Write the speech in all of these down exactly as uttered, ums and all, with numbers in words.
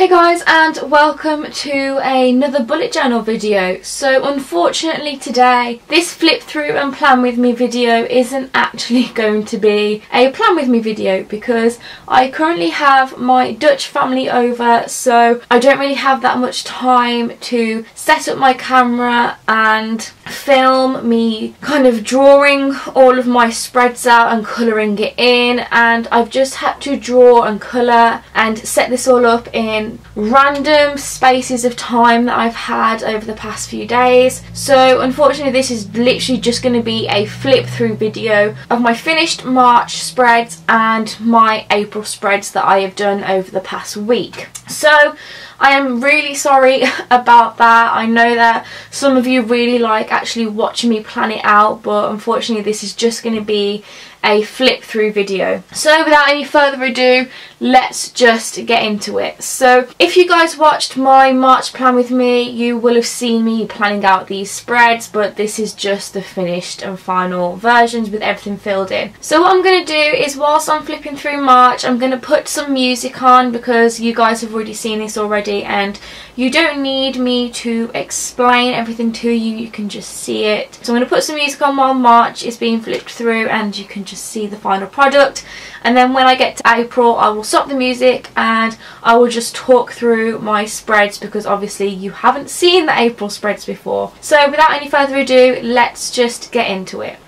Hey guys, and welcome to another bullet journal video. So unfortunately today this flip through and plan with me video isn't actually going to be a plan with me video because I currently have my Dutch family over, so I don't really have that much time to set up my camera and film me kind of drawing all of my spreads out and colouring it in, and I've just had to draw and colour and set this all up in random spaces of time that I've had over the past few days. So unfortunately this is literally just going to be a flip through video of my finished March spreads and my April spreads that I have done over the past week. So I am really sorry about that. I know that some of you really like actually watching me plan it out, but unfortunately this is just going to be a flip through video. So without any further ado, let's just get into it. So if you guys watched my March plan with me, you will have seen me planning out these spreads, but this is just the finished and final versions with everything filled in. So what I'm going to do is, whilst I'm flipping through March, I'm going to put some music on because you guys have already seen this already and you don't need me to explain everything to you, you can just see it. So I'm going to put some music on while March is being flipped through and you can just see the final product, and then when I get to April I will stop the music and I will just talk through my spreads because obviously you haven't seen the April spreads before. So without any further ado, let's just get into it.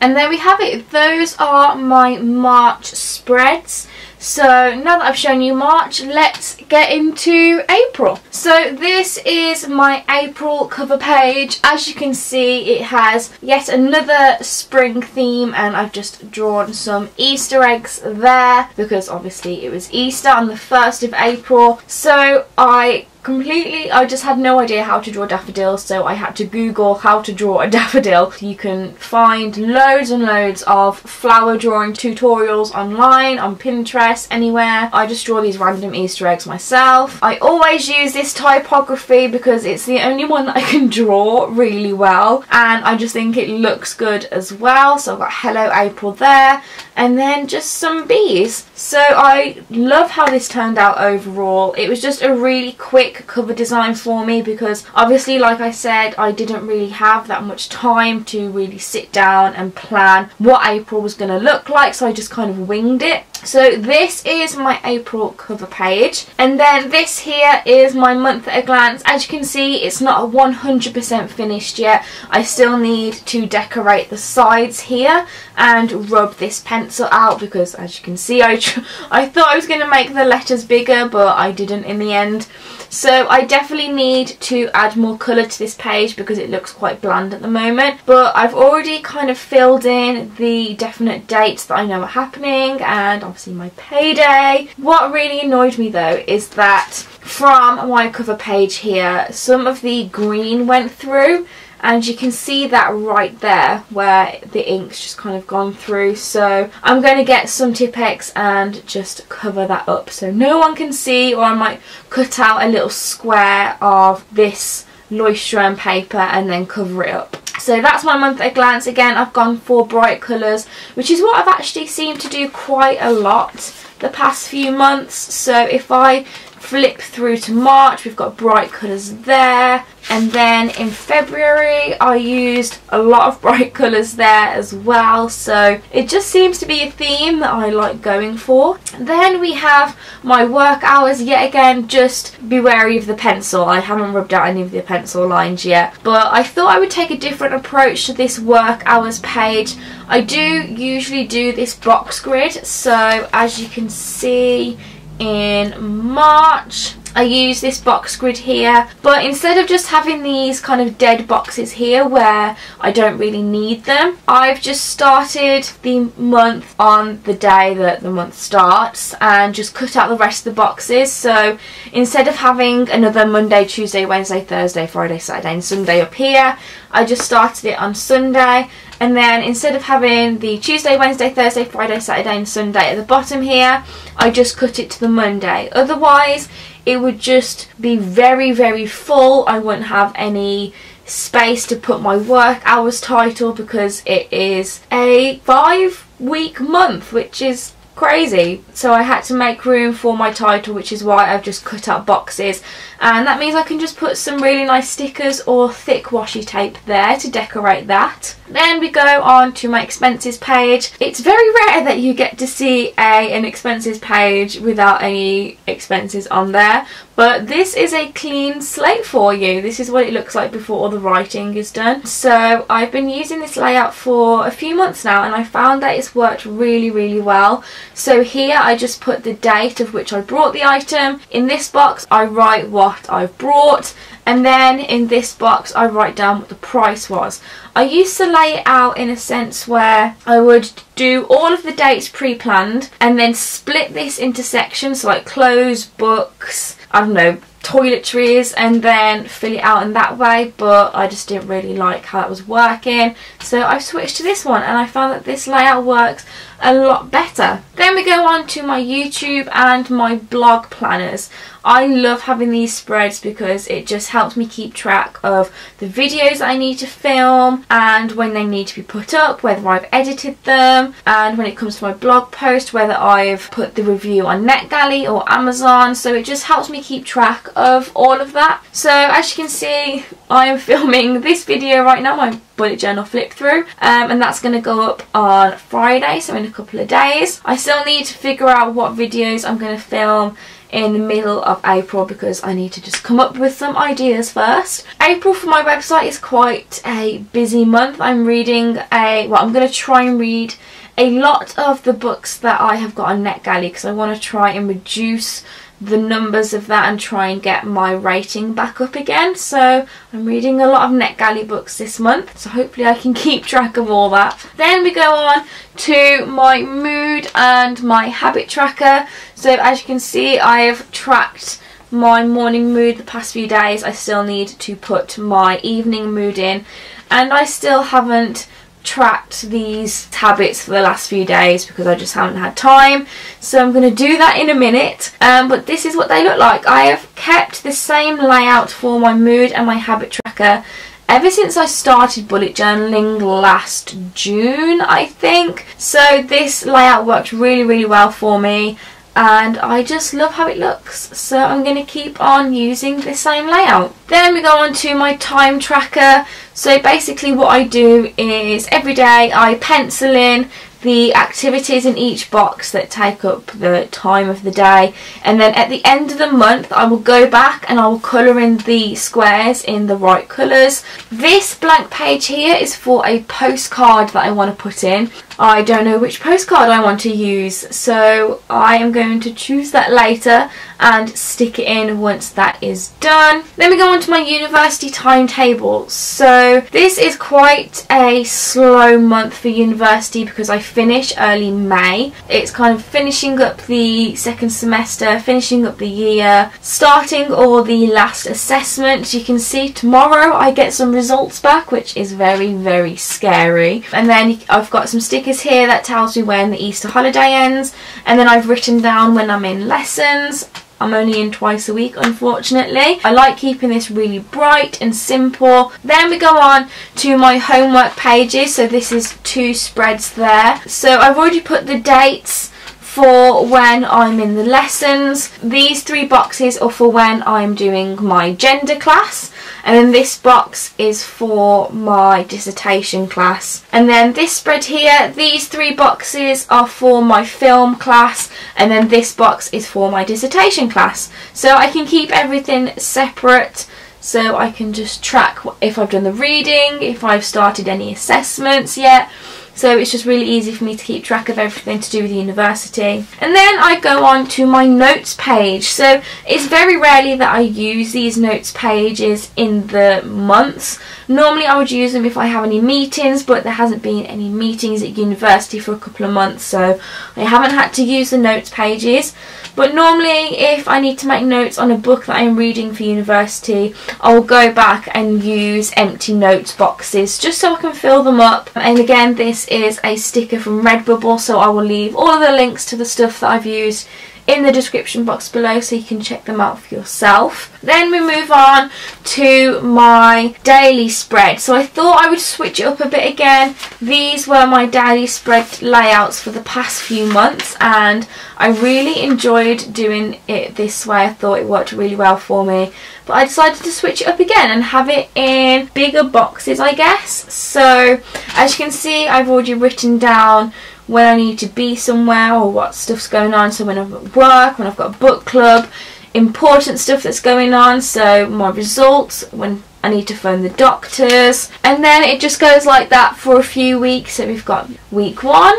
And there we have it. Those are my March spreads. So now that I've shown you March, let's get into April. So this is my April cover page. As you can see, it has yet another spring theme and I've just drawn some Easter eggs there because obviously it was Easter on the first of April. So I completely, I just had no idea how to draw daffodils, so I had to Google how to draw a daffodil. You can find loads and loads of flower drawing tutorials online, on Pinterest, anywhere. I just draw these random Easter eggs myself. I always use this typography because it's the only one that I can draw really well and I just think it looks good as well. So I've got Hello April there and then just some bees. So I love how this turned out overall. It was just a really quick cover design for me because obviously, like I said, I didn't really have that much time to really sit down and plan what April was going to look like, so I just kind of winged it. So this is my April cover page, and then this here is my month at a glance. As you can see, it's not one hundred percent finished yet. I still need to decorate the sides here and rub this pencil out because, as you can see, I, tr I thought I was going to make the letters bigger but I didn't in the end. So I definitely need to add more colour to this page because it looks quite bland at the moment. But I've already kind of filled in the definite dates that I know are happening and obviously my payday. What really annoyed me though is that from my cover page here, some of the green went through. And you can see that right there where the ink's just kind of gone through. So I'm going to get some Tipex and just cover that up so no one can see, or I might cut out a little square of this Leuchtturm paper and then cover it up. So that's my month at a glance. Again, I've gone for bright colours, which is what I've actually seemed to do quite a lot the past few months. So if I flip through to March, we've got bright colours there. And then in February I used a lot of bright colours there as well, so it just seems to be a theme that I like going for. Then we have my work hours yet again. Just be wary of the pencil. I haven't rubbed out any of the pencil lines yet, but I thought I would take a different approach to this work hours page. I do usually do this box grid, so as you can see in March I use this box grid here, but instead of just having these kind of dead boxes here where I don't really need them, I've just started the month on the day that the month starts and just cut out the rest of the boxes. So instead of having another Monday, Tuesday, Wednesday, Thursday, Friday, Saturday and Sunday up here, I just started it on Sunday, and then instead of having the Tuesday, Wednesday, Thursday, Friday, Saturday and Sunday at the bottom here, I just cut it to the Monday. Otherwise it would just be very very full. I wouldn't have any space to put my work hours title because it is a five week month, which is crazy, so I had to make room for my title, which is why I've just cut out boxes. And that means I can just put some really nice stickers or thick washi tape there to decorate that. Then we go on to my expenses page. It's very rare that you get to see a an expenses page without any expenses on there, but this is a clean slate for you. This is what it looks like before all the writing is done. So I've been using this layout for a few months now and I found that it's worked really really well. So here I just put the date of which I brought the item. In this box I write what I've brought, and then in this box I write down what the price was. I used to lay it out in a sense where I would do all of the dates pre-planned and then split this into sections, so like clothes, books, I don't know, toiletries, and then fill it out in that way, but I just didn't really like how it was working, so I switched to this one and I found that this layout works a lot better. Then we go on to my YouTube and my blog planners. I love having these spreads because it just helps me keep track of the videos I need to film and when they need to be put up, whether I've edited them, and when it comes to my blog post, whether I've put the review on NetGalley or Amazon. So it just helps me keep track of all of that. So as you can see, I am filming this video right now, my bullet journal flip through, um, and that's going to go up on Friday, so in a couple of days. I still need to figure out what videos I'm going to film in the middle of April because I need to just come up with some ideas first. April for my website is quite a busy month. I'm reading a, well I'm going to try and read a lot of the books that I have got on NetGalley because I want to try and reduce the numbers of that and try and get my rating back up again. So I'm reading a lot of NetGalley books this month, so hopefully I can keep track of all that. Then we go on to my mood and my habit tracker. So as you can see, I have tracked my morning mood the past few days. I still need to put my evening mood in, and I still haven't tracked these habits for the last few days because I just haven't had time, so I'm going to do that in a minute. Um, but this is what they look like. I have kept the same layout for my mood and my habit tracker ever since I started bullet journaling last June, I think. So this layout worked really really well for me and I just love how it looks, so I'm going to keep on using the same layout. Then we go on to my time tracker. So basically what I do is every day I pencil in the activities in each box that take up the time of the day, and then at the end of the month I will go back and I will colour in the squares in the right colours. This blank page here is for a postcard that I want to put in. I don't know which postcard I want to use, so I am going to choose that later and stick it in once that is done. Then we go on to my university timetable. So this is quite a slow month for university because I finish early May. It's kind of finishing up the second semester, finishing up the year, starting all the last assessments. You can see tomorrow I get some results back, which is very very scary. And then I've got some stickers here that tells me when the Easter holiday ends, and then I've written down when I'm in lessons. I'm only in twice a week, unfortunately. I like keeping this really bright and simple. Then we go on to my homework pages. So this is two spreads there. So I've already put the dates for when I'm in the lessons. These three boxes are for when I'm doing my gender class, and then this box is for my dissertation class. And then this spread here, these three boxes are for my film class, and then this box is for my dissertation class. So I can keep everything separate, so I can just track if I've done the reading, if I've started any assessments yet. So it's just really easy for me to keep track of everything to do with university. And then I go on to my notes page. So it's very rarely that I use these notes pages in the months. Normally I would use them if I have any meetings, but there hasn't been any meetings at university for a couple of months, so I haven't had to use the notes pages. But normally if I need to make notes on a book that I'm reading for university, I'll go back and use empty notes boxes just so I can fill them up. And again, this is a sticker from Redbubble, so I will leave all of the links to the stuff that I've used in the description box below so you can check them out for yourself. Then we move on to my daily spread. So I thought I would switch it up a bit again. These were my daily spread layouts for the past few months, and I really enjoyed doing it this way. I thought it worked really well for me, but I decided to switch it up again and have it in bigger boxes, I guess. So as you can see, I've already written down when I need to be somewhere or what stuff's going on. So when I'm at work, when I've got a book club, important stuff that's going on, so my results, when I need to phone the doctors. And then it just goes like that for a few weeks. So we've got week one,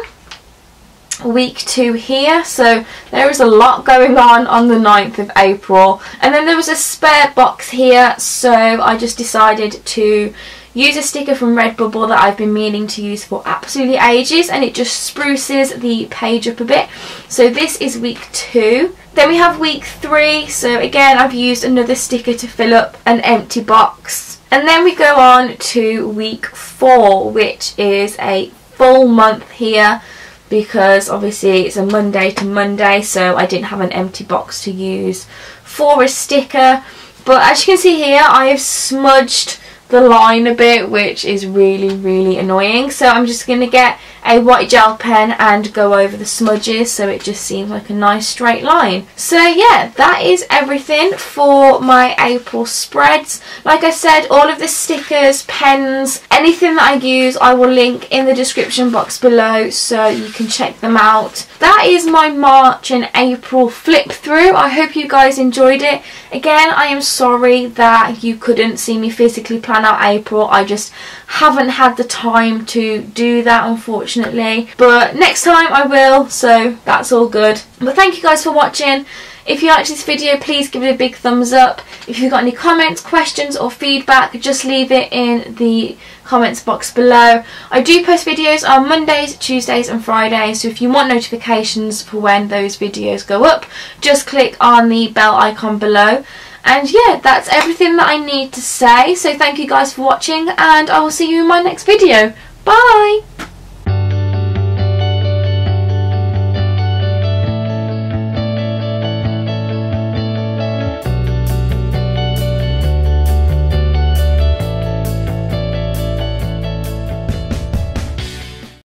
week two here, so there is a lot going on on the ninth of April. And then there was a spare box here, so I just decided to use a sticker from Redbubble that I've been meaning to use for absolutely ages, and it just spruces the page up a bit. So this is week two. Then we have week three, so again I've used another sticker to fill up an empty box. And then we go on to week four, which is a full month here, because obviously it's a Monday to Monday, so I didn't have an empty box to use for a sticker. But as you can see here, I have smudged the line a bit, which is really really annoying, so I'm just going to get a white gel pen and go over the smudges so it just seems like a nice straight line. So yeah, that is everything for my April spreads. Like I said, all of the stickers, pens, anything that I use, I will link in the description box below so you can check them out. That is my March and April flip through. I hope you guys enjoyed it. Again, I am sorry that you couldn't see me physically plan out April. I just haven't had the time to do that, unfortunately. But next time I will, so that's all good. But thank you guys for watching. If you liked this video, please give it a big thumbs up. If you've got any comments, questions or feedback, just leave it in the comments box below. I do post videos on Mondays, Tuesdays and Fridays, so if you want notifications for when those videos go up, just click on the bell icon below. And yeah, that's everything that I need to say. So thank you guys for watching, and I will see you in my next video. Bye!